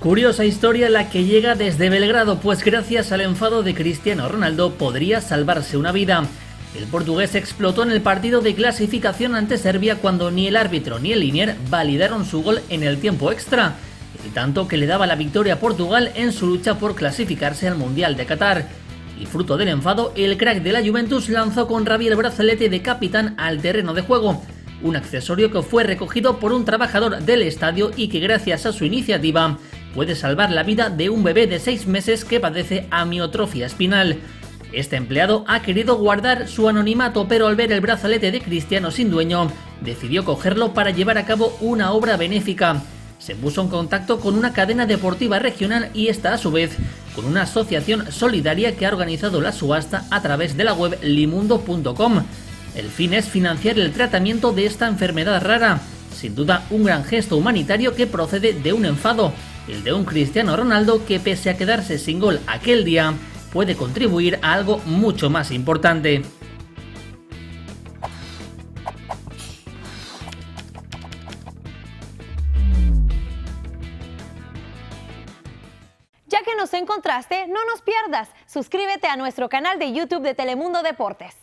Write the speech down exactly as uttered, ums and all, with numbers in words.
Curiosa historia la que llega desde Belgrado, pues gracias al enfado de Cristiano Ronaldo podría salvarse una vida. El portugués explotó en el partido de clasificación ante Serbia cuando ni el árbitro ni el linier validaron su gol en el tiempo extra, el tanto que le daba la victoria a Portugal en su lucha por clasificarse al Mundial de Qatar. Y fruto del enfado, el crack de la Juventus lanzó con rabia el brazalete de capitán al terreno de juego, un accesorio que fue recogido por un trabajador del estadio y que gracias a su iniciativa puede salvar la vida de un bebé de seis meses que padece amiotrofia espinal. Este empleado ha querido guardar su anonimato, pero al ver el brazalete de Cristiano sin dueño, decidió cogerlo para llevar a cabo una obra benéfica. Se puso en contacto con una cadena deportiva regional y esta a su vez con una asociación solidaria que ha organizado la subasta a través de la web limundo punto com. El fin es financiar el tratamiento de esta enfermedad rara. Sin duda un gran gesto humanitario que procede de un enfado, el de un Cristiano Ronaldo que pese a quedarse sin gol aquel día, puede contribuir a algo mucho más importante. Ya que nos encontraste, no nos pierdas. Suscríbete a nuestro canal de YouTube de Telemundo Deportes.